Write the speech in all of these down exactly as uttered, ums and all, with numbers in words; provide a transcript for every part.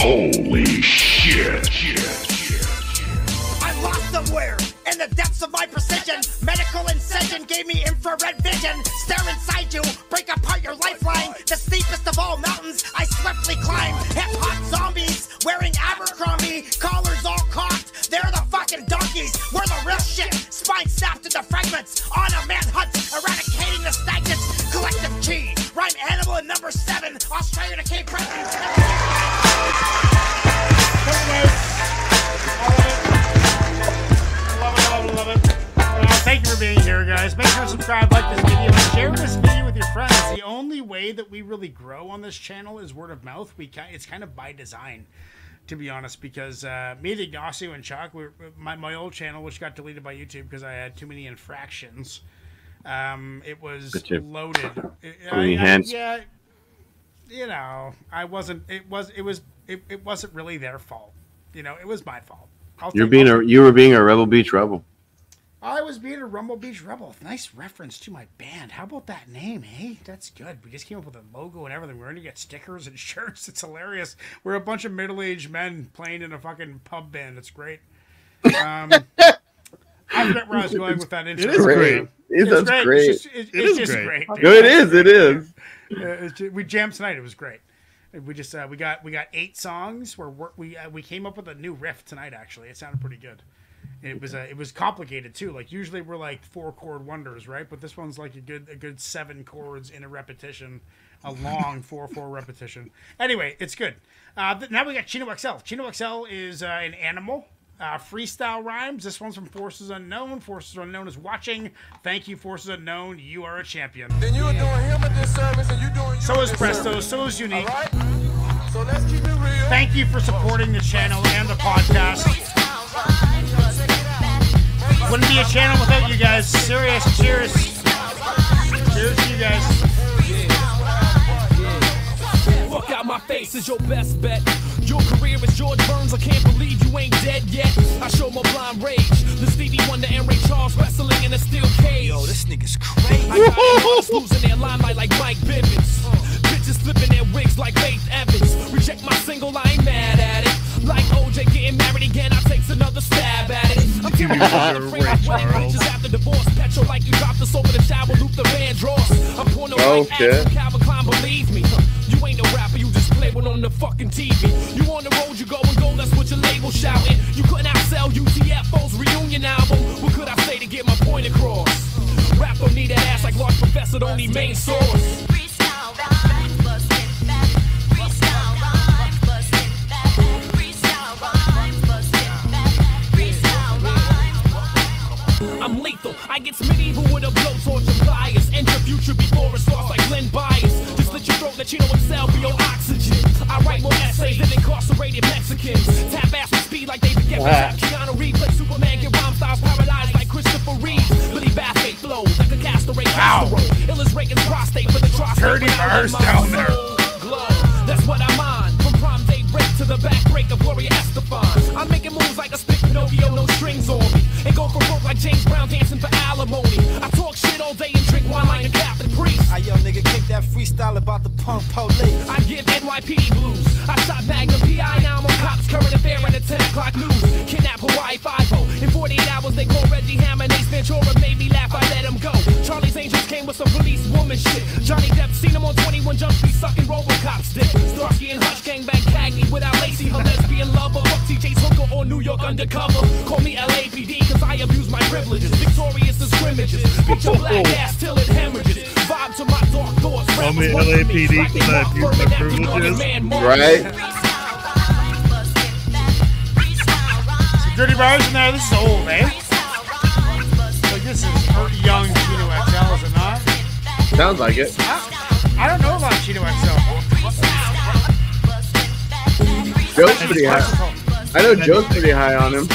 Holy shit. I'm lost somewhere in the depths of my precision. Medical incision gave me infrared vision. Stare inside you, break apart your lifeline. The steepest of all mountains I swiftly climb. Hip-hop zombies wearing Abercrombie, collars all cocked. They're the fucking donkeys. We're the real shit. Spine snapped into fragments. On a manhunt, eradicating the stagnants. Collective key. Rhyme animal in number seven. Australia to Cape Breton. Thank you for being here, guys. Make sure to subscribe, like this video, and share this video with your friends. The only way that we really grow on this channel is word of mouth. We It's kind of by design, to be honest, because uh, me, and Ignacio, and Chuck, we were, my, my old channel, which got deleted by YouTube because I had too many infractions, um, it was loaded. It, I, I, yeah, you know, I wasn't, it, was, it, was, it, it wasn't really their fault. You know, it was my fault. I'll You're being a, you were being a Rebel Beach Rebel. I was being a Rumble Beach Rebel. Nice reference to my band. How about that name, hey? That's good. We just came up with a logo and everything. We're going to get stickers and shirts. It's hilarious. We're a bunch of middle-aged men playing in a fucking pub band. It's great. Um, I forget where I was going with that intro. It is great. It's it great. great. It's just, it, it it's is just great. great no, it is. It is. Uh, it's just, we jammed tonight. It was great. We just uh, we got we got eight songs. Where we uh, we came up with a new riff tonight. Actually, it sounded pretty good. It was a, it was complicated too. Like usually we're like four chord wonders, right? But this one's like a good a good seven chords in a repetition, a long four four repetition. Anyway, it's good. Uh, now we got Chino X L. Chino X L is uh, an animal. Uh, freestyle rhymes. This one's from Forces Unknown. Forces Unknown is watching. Thank you, Forces Unknown. You are a champion. Then you're doing him a disservice, and you're doing you so is Presto. So is Unique. All right? So let's keep it real. Thank you for supporting the channel and the podcast. Wouldn't be a channel without you guys. Serious, cheers. Cheers to you guys. Fuck out my face is your best bet. Your career is George Burns. I can't believe you ain't dead yet. I show my blind rage. The Stevie Wonder and Ray Charles wrestling in a steel cage. Yo, this nigga's crazy. I got losing their limelight like Mike Bivins. Bitches flipping their wigs like Faith Evans. Reject my single, I ain't mad at it. Like O J getting married again, I takes another stab at it. I'm giving you free bitches after divorce. Petrol like you dropped us over the shower, loop the van drawers. I'm pouring no okay. Calvin Klein, believe me. You ain't no rapper, you just play one on the fucking T V. You on the road, you go and go, that's what your label shouting. You couldn't outsell U T F O's reunion album. What could I say to get my point across? Rap don't need that ass like large professor, don't need main source. I'm lethal. I get medieval with a blowtorch and bias. End your future before it starts like Glenn Bias. Just let your throat, let you know it's L be your oxygen. I write more essays than incarcerated Mexicans. Tap ass with speed like David Gepard. Keanu Reeves play Superman, get rhyme styles paralyzed like Christopher Reeves. Billy Bathgate flows like a castaway casserole. Illustrating prostate for the trust. Dirty verse down there. Glow. That's what I mind. From prom date break to the back break of Gloria Estefan. I'm making moves like a spit Pinocchio, no strings on me. And go for broke like James Brown dancing for alimony. I talk shit all day and drink wine like a Catholic priest. I yo nigga kick that freestyle about the punk police. I give N Y P D blues. I shot Magnum P I, now I'm on Cops, Current Affair, and the ten o'clock news. Kidnap Hawaii Five-O. In forty-eight hours they call Reggie Hammer and Ace Ventura made me laugh, I let him go. Charlie's Angels came with some police woman shit. Johnny Depp seen him on twenty-one Jump Street sucking Robocop's dick. Starsky and Hutch gang back Cagney without Lacey, her lesbian lover. Fuck T J Hooker or New York undercover. Call me L A P D cause I abuse my privileges. Victorious as scrimmages. Bitch your black ass till it hemorrhages. Vibe to my dark thoughts. Call me L A P D cause like I abuse my privileges. Right? Some dirty bars in there. This is old, eh? Like this is young Chino X L, is it not? Sounds like it. I, I don't know about Chino X L. Joe's pretty high. I know Joe's pretty high on him.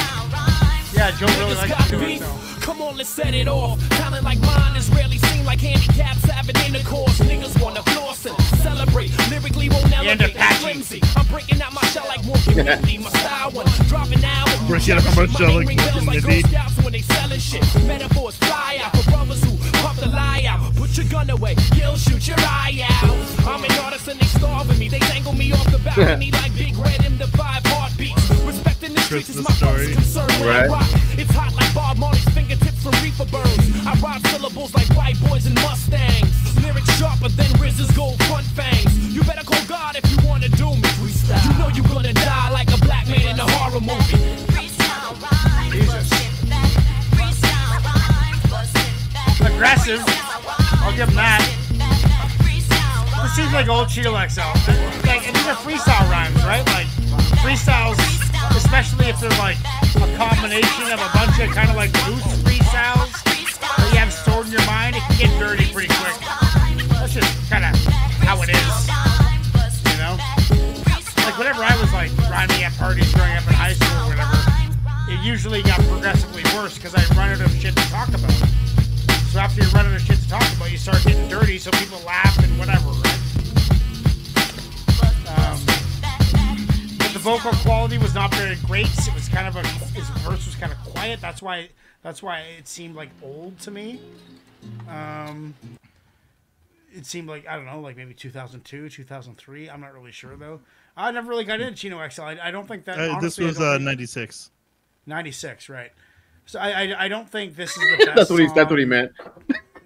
Yeah, Joe really likes Chino X L. Come on, let's set it off. Talent like mine is rarely seen like handicaps having intercourse. Niggas wanna floss and celebrate. Lyrically won't elevate. Flimsy. I'm breaking out my shell like Morgan Whitley. My style one dropping out. Breaking out my shell like Morgan Whitley. Metaphors fly out for brothers who pop the lie out. Put Put your gun away, you'll shoot your eye out. I'm an artist and they starving me. They dangle me off the balcony like Big Red in the Five Heartbeats. Respecting the streets is my first concern. Right. It's hot like Bob Monty's fingertips from reefer burns. I rhyme syllables like white boys and Mustangs. Lyrics sharper than R Z A's gold front fangs. You better call God if you want to do me. You know you're gonna die like a black man in a horror movie. Freestyle rhyme, bustin' back. Freestyle rhyme, bustin' back. Aggressive. I'll give him that. This seems like old Chillax out. Like, and these are freestyle rhymes, right? Like, freestyles, especially if they're like a combination of a bunch of kind of like loose freestyles that you have stored in your mind, it can get dirty pretty quick. That's just kind of how it is, you know? Like, whenever I was like rhyming at parties growing up in high school or whatever, it usually got progressively worse because I'd run out of shit to talk about. So after you run out of shit to talk about, you start getting dirty so people laugh and whatever, right? Um, but the vocal quality was not very great. It was kind of a, his verse was kind of quiet. That's why, that's why it seemed like old to me. Um, it seemed like, I don't know, like maybe two thousand two, two thousand three. I'm not really sure though. I never really got into Chino X L. I, I don't think that. Uh, honestly, this was uh, ninety-six. ninety-six, right? So I, I I don't think this is the best. That's what he that's what he meant.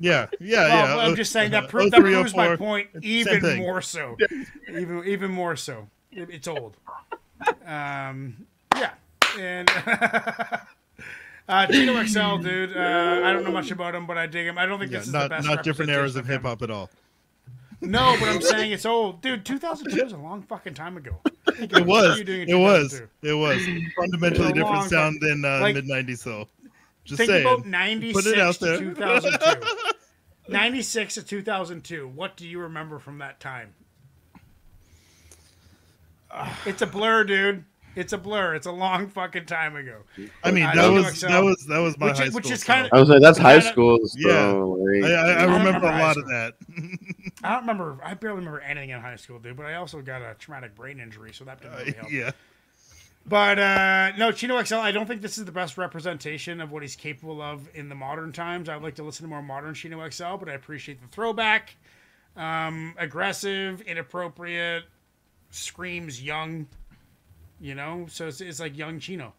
Yeah, yeah, well, yeah. I'm just saying that, pro- that proves my point even more so. Even even more so. It, it's old. Um, yeah, and uh, Chino X L, dude. Uh, I don't know much about him, but I dig him. I don't think yeah, this is not, the best. Not different eras of hip hop at all. No, but I'm saying it's old, dude. two thousand two was a long fucking time ago. It was. It was. It was fundamentally different sound than uh, like, mid nineties, though. Just think saying. About ninety-six Put it out there. To two thousand two. ninety-six to two thousand two. What do you remember from that time? It's a blur, dude. It's a blur. It's a long fucking time ago. I mean, that I was Excel, that was that was my which, high school. Which is kind of, I was like, that's high school. So yeah, like, I, I, I, I remember, remember a lot of that. I don't remember. I barely remember anything in high school, dude. But I also got a traumatic brain injury, so that didn't really help. Uh, yeah. But uh, no, Chino X L. I don't think this is the best representation of what he's capable of in the modern times. I'd like to listen to more modern Chino X L, but I appreciate the throwback. Um, aggressive, inappropriate, screams young. You know, so it's, it's like young Chino,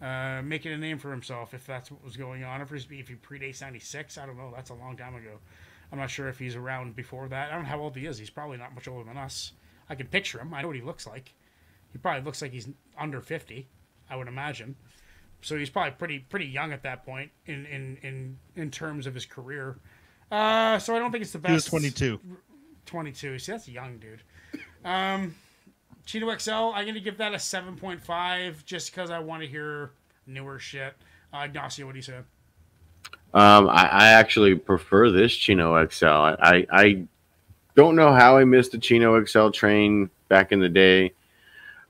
uh, making a name for himself, if that's what was going on. If, if he predates ninety-six, I don't know. That's a long time ago. I'm not sure if he's around before that. I don't know how old he is. He's probably not much older than us. I can picture him. I know what he looks like. He probably looks like he's under fifty, I would imagine. So he's probably pretty pretty young at that point in in, in, in terms of his career. Uh, so I don't think it's the best. He was twenty-two. twenty-two. See, that's young, dude. Um... Chino X L, I'm going to give that a seven point five just because I want to hear newer shit. Uh, Ignacio, what do you say? Um, I, I actually prefer this Chino X L. I, I don't know how I missed the Chino X L train back in the day,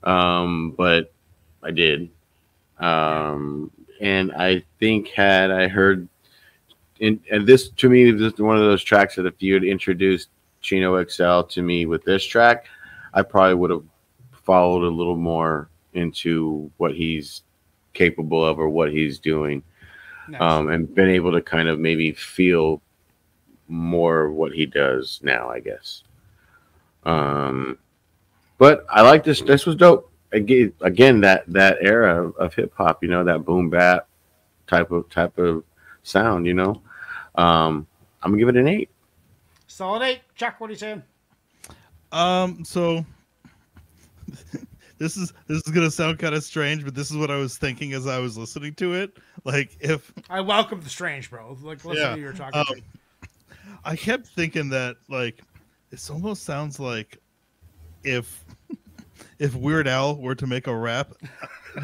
um, but I did. Um, and I think had I heard, in, and this to me, this is one of those tracks that if you had introduced Chino X L to me with this track, I probably would have followed a little more into what he's capable of or what he's doing. Nice. Um, and been able to kind of maybe feel more of what he does now, I guess. Um, but I like this. This was dope. Again, that, that era of hip hop, you know, that boom bap type of type of sound, you know, um, I'm gonna give it an eight. Solid eight. Chuck, what are you saying? Um, so this is this is gonna sound kind of strange, but this is what I was thinking as I was listening to it. Like, if I welcome the strange, bro. Like, listen yeah, to your talking. Um, I kept thinking that, like, this almost sounds like if if Weird Al were to make a rap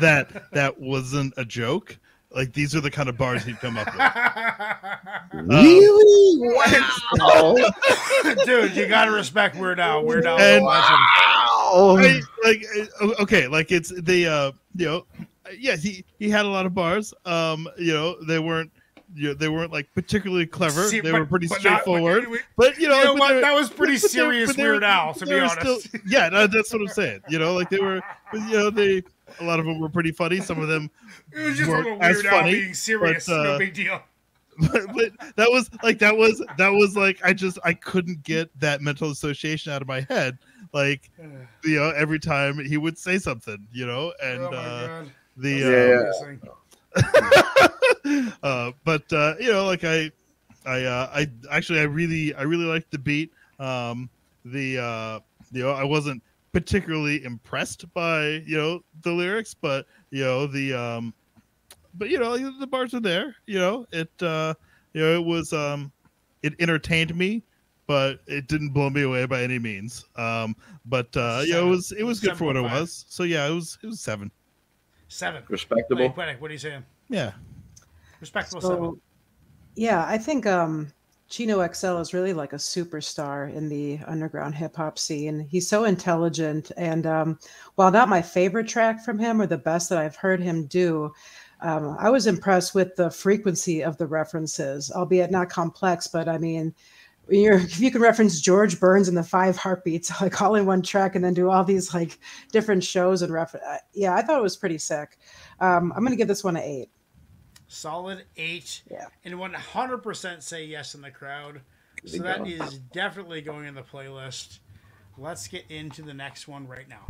that that wasn't a joke. Like, these are the kind of bars he'd come up with. Really? Um, Dude, you gotta respect Weird Al. Weird Al. And, wow. I, like, okay, like it's the uh, you know, yeah, he, he had a lot of bars. Um, you know, they weren't, you know, they weren't like particularly clever. See, they but, were pretty but straightforward. Not, but, but you know, you know but what? Were, that was pretty but, serious. But were, Weird Al, to be honest. Still, yeah, no, that's what I'm saying. You know, like they were, you know, they. A lot of them were pretty funny. Some of them it was just were a little weird as funny, out being serious. But, uh, no big deal. but, but that was like that was that was like I just I couldn't get that mental association out of my head. Like, you know, every time he would say something, you know, and oh uh, the uh, yeah. uh, but uh, you know, like I I uh, I actually I really I really liked the beat. Um, the uh, you know, I wasn't particularly impressed by, you know, the lyrics, but you know the um, but you know the bars are there. You know it. Uh, you know it was um, it entertained me, but it didn't blow me away by any means. Um, but uh, yeah, you know, it was it was good for what it was. So yeah, it was it was seven. Seven. Respectable. Wait, what are you saying? Yeah. Respectable so, seven. Yeah, I think um, Chino X L is really like a superstar in the underground hip hop scene. He's so intelligent, and um, while not my favorite track from him or the best that I've heard him do, um, I was impressed with the frequency of the references, albeit not complex. But I mean, you're, if you can reference George Burns and the Five Heartbeats like all in one track, and then do all these like different shows and refer, yeah, I thought it was pretty sick. Um, I'm gonna give this one an eight. Solid eight, yeah. And one hundred percent say yes in the crowd. So that is definitely going in the playlist. Let's get into the next one right now.